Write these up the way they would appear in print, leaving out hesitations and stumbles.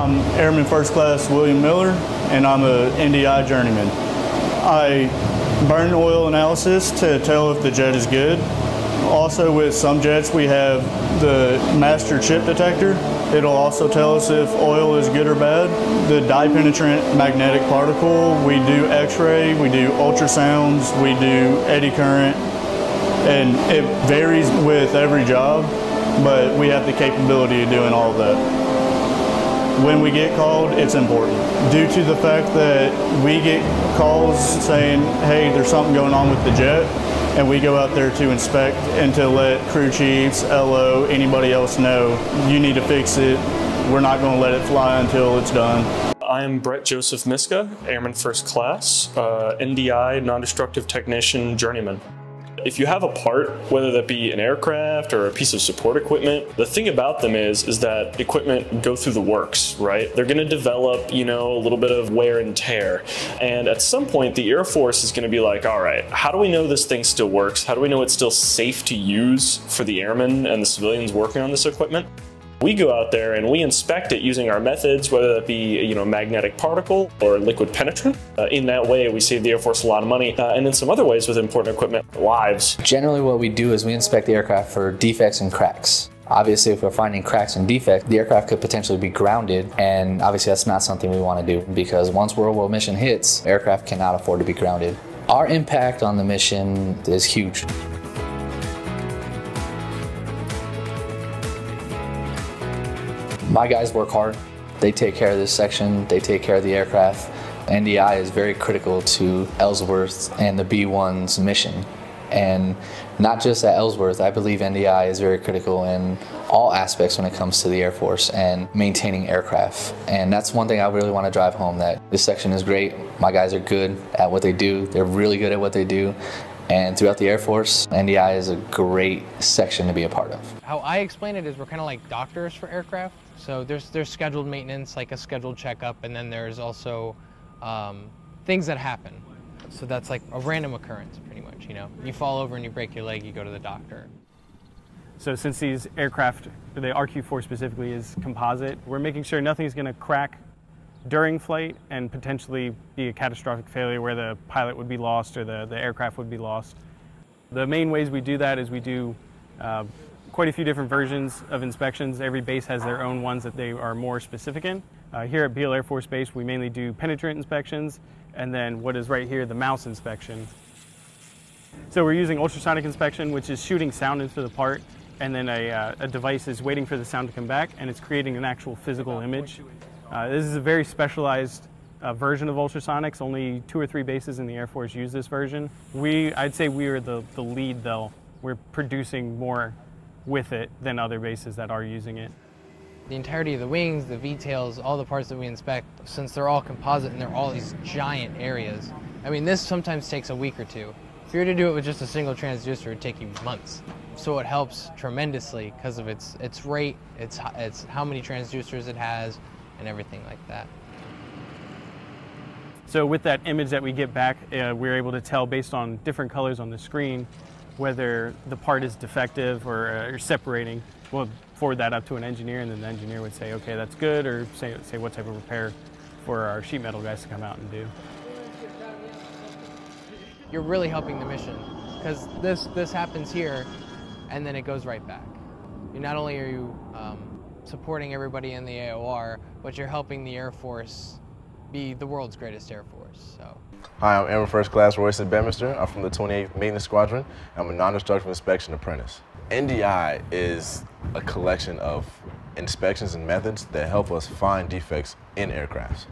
I'm Airman First Class William Miller, and I'm an NDI journeyman. I burn oil analysis to tell if the jet is good. Also, with some jets, we have the master chip detector. It'll also tell us if oil is good or bad. The dye-penetrant magnetic particle, we do x-ray, we do ultrasounds, we do eddy current, and it varies with every job, but we have the capability of doing all of that. When we get called, it's important. Due to the fact that we get calls saying, hey, there's something going on with the jet, and we go out there to inspect and to let crew chiefs, LO, anybody else know, you need to fix it. We're not going to let it fly until it's done. I'm Brett Joseph Miska, Airman First Class, NDI, Non-Destructive Technician, Journeyman. If you have a part, whether that be an aircraft or a piece of support equipment, the thing about them is that equipment go through the works, right? They're gonna develop, you know, a little bit of wear and tear. And at some point, the Air Force is gonna be like, all right, how do we know this thing still works? How do we know it's still safe to use for the airmen and the civilians working on this equipment? We go out there and we inspect it using our methods, whether that be, you know, magnetic particle or liquid penetrant. In that way, we save the Air Force a lot of money, and in some other ways with important equipment, lives. Generally what we do is we inspect the aircraft for defects and cracks. Obviously, if we're finding cracks and defects, the aircraft could potentially be grounded, and obviously that's not something we want to do, because once World War mission hits, aircraft cannot afford to be grounded. Our impact on the mission is huge. My guys work hard. They take care of this section. They take care of the aircraft. NDI is very critical to Ellsworth and the B-1's mission. And not just at Ellsworth, I believe NDI is very critical in all aspects when it comes to the Air Force and maintaining aircraft. And that's one thing I really want to drive home, that this section is great. My guys are good at what they do. They're really good at what they do. And throughout the Air Force, NDI is a great section to be a part of. How I explain it is we're kind of like doctors for aircraft. So there's scheduled maintenance, like a scheduled checkup, and then there's also things that happen. So that's like a random occurrence, pretty much, you know. You fall over and you break your leg, you go to the doctor. So since these aircraft, the RQ-4 specifically, is composite, we're making sure nothing's gonna crack during flight and potentially be a catastrophic failure where the pilot would be lost or the aircraft would be lost. The main ways we do that is we do quite a few different versions of inspections. Every base has their own ones that they are more specific in. Here at Beale Air Force Base, we mainly do penetrant inspections, and then what is right here, the mouse inspection. So we're using ultrasonic inspection, which is shooting sound into the part, and then a device is waiting for the sound to come back, and it's creating an actual physical image. This is a very specialized version of ultrasonics. Only 2 or 3 bases in the Air Force use this version. I'd say we are the lead, though. We're producing more with it than other bases that are using it. The entirety of the wings, the V-tails, all the parts that we inspect, since they're all composite and they're all these giant areas, I mean, this sometimes takes a week or two. If you were to do it with just a single transducer, it would take you months. So it helps tremendously because of its rate, it's how many transducers it has, and everything like that. So with that image that we get back, we're able to tell based on different colors on the screen whether the part is defective or separating. We'll forward that up to an engineer, and then the engineer would say, okay, that's good, or say what type of repair for our sheet metal guys to come out and do. You're really helping the mission, because this happens here, and then it goes right back. Not only are you supporting everybody in the AOR, but you're helping the Air Force be the world's greatest Air Force. So. Hi, I'm Airman First Class Royce Bedminster. I'm from the 28th Maintenance Squadron. I'm a non-destructive inspection apprentice. NDI is a collection of inspections and methods that help us find defects in aircrafts.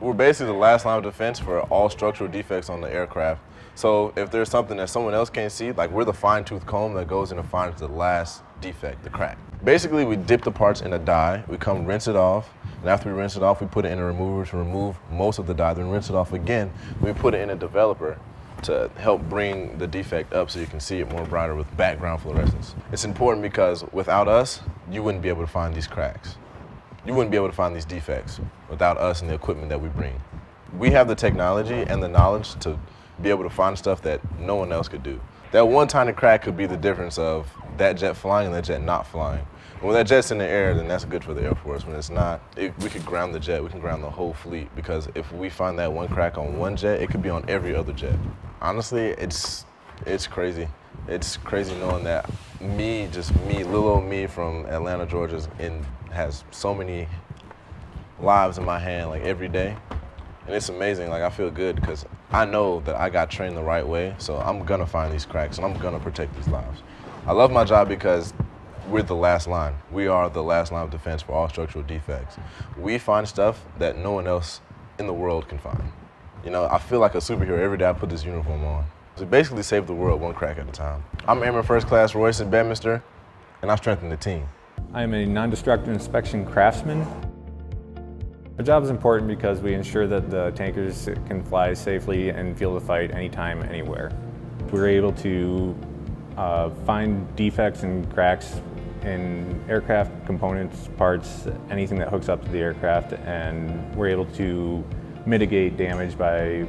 We're basically the last line of defense for all structural defects on the aircraft. So if there's something that someone else can't see, like we're the fine-tooth comb that goes in and finds the last defect, the crack. Basically, we dip the parts in a dye, we come rinse it off, and after we rinse it off, we put it in a remover to remove most of the dye, then rinse it off again. We put it in a developer to help bring the defect up so you can see it more brighter with background fluorescence. It's important because without us, you wouldn't be able to find these cracks. You wouldn't be able to find these defects without us and the equipment that we bring. We have the technology and the knowledge to be able to find stuff that no one else could do. That one tiny crack could be the difference of that jet flying and that jet not flying. When that jet's in the air, then that's good for the Air Force. When it's not, we could ground the jet, we can ground the whole fleet, because if we find that one crack on one jet, it could be on every other jet. Honestly, it's crazy. It's crazy knowing that me, just me, little old me from Atlanta, Georgia, has so many lives in my hand, like, every day. And it's amazing, like, I feel good because I know that I got trained the right way, so I'm gonna find these cracks and I'm gonna protect these lives. I love my job because we're the last line. We are the last line of defense for all structural defects. We find stuff that no one else in the world can find. You know, I feel like a superhero every day I put this uniform on. So basically save the world one crack at a time. I'm Airman First Class Royston Bedminster, and I strengthen the team. I am a non-destructive inspection craftsman. Our job is important because we ensure that the tankers can fly safely and feel the fight anytime, anywhere. We're able to find defects and cracks in aircraft components, parts, anything that hooks up to the aircraft, and we're able to mitigate damage by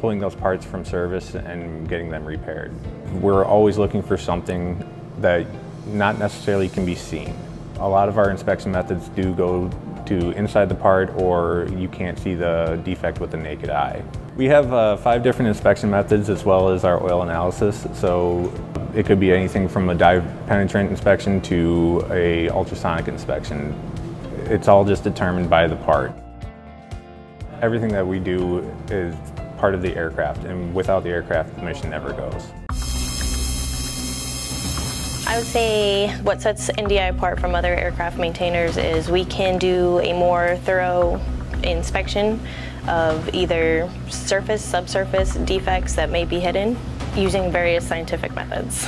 pulling those parts from service and getting them repaired. We're always looking for something that not necessarily can be seen. A lot of our inspection methods do go to inside the part, or you can't see the defect with the naked eye. We have 5 different inspection methods, as well as our oil analysis. So it could be anything from a dive penetrant inspection to a ultrasonic inspection. It's all just determined by the part. Everything that we do is part of the aircraft, and without the aircraft, the mission never goes. I would say what sets NDI apart from other aircraft maintainers is we can do a more thorough inspection of either surface, subsurface defects that may be hidden using various scientific methods.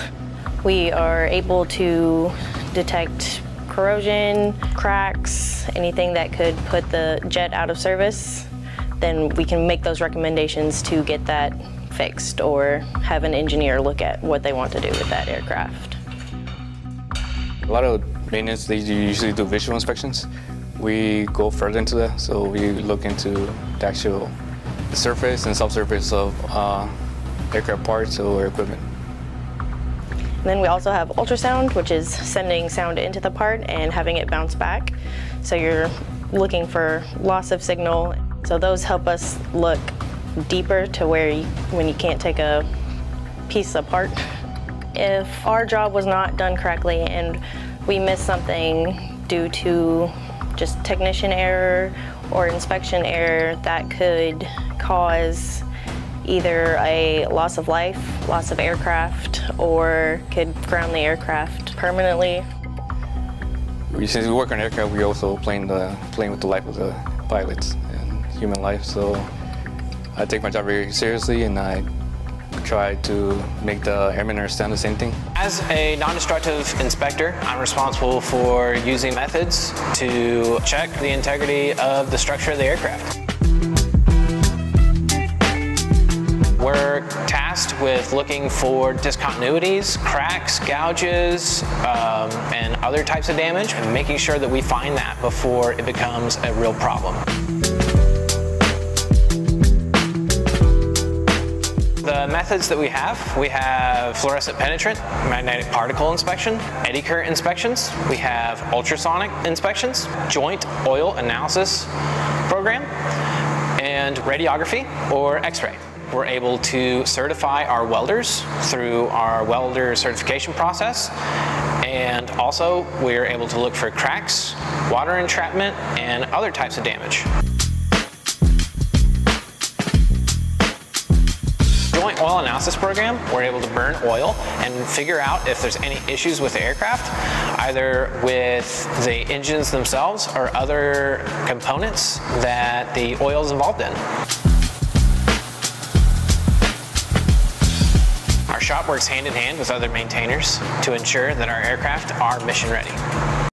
We are able to detect corrosion, cracks, anything that could put the jet out of service. Then we can make those recommendations to get that fixed or have an engineer look at what they want to do with that aircraft. A lot of maintenance, they usually do visual inspections. We go further into that, so we look into the actual surface and subsurface of aircraft parts or equipment. And then we also have ultrasound, which is sending sound into the part and having it bounce back. So you're looking for loss of signal. So those help us look deeper to where when you can't take a piece apart. If our job was not done correctly and we missed something due to just technician error or inspection error, that could cause either a loss of life, loss of aircraft, or could ground the aircraft permanently. Since we work on aircraft, we also playing with the life of the pilots and human life, so I take my job very seriously, and I try to make the airmen understand the same thing. As a non-destructive inspector, I'm responsible for using methods to check the integrity of the structure of the aircraft. We're tasked with looking for discontinuities, cracks, gouges, and other types of damage, and making sure that we find that before it becomes a real problem. The methods that we have fluorescent penetrant, magnetic particle inspection, eddy current inspections, we have ultrasonic inspections, joint oil analysis program, and radiography or x-ray. We're able to certify our welders through our welder certification process, and also we're able to look for cracks, water entrapment, and other types of damage. Oil analysis program, we're able to burn oil and figure out if there's any issues with the aircraft, either with the engines themselves or other components that the oil is involved in. Our shop works hand in hand with other maintainers to ensure that our aircraft are mission ready.